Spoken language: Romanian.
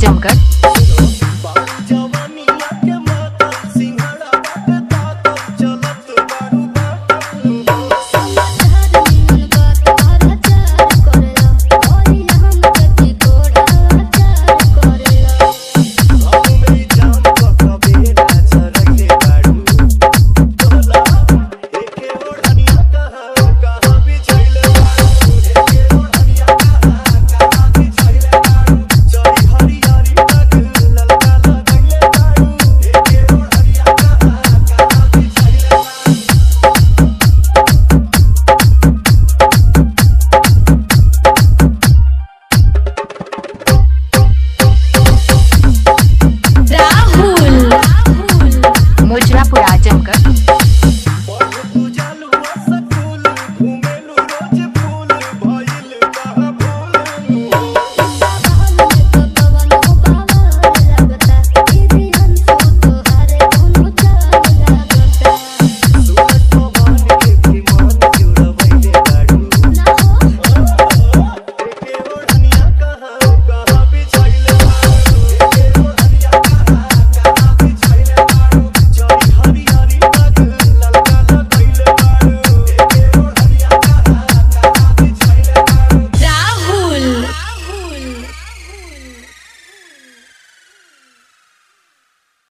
facem că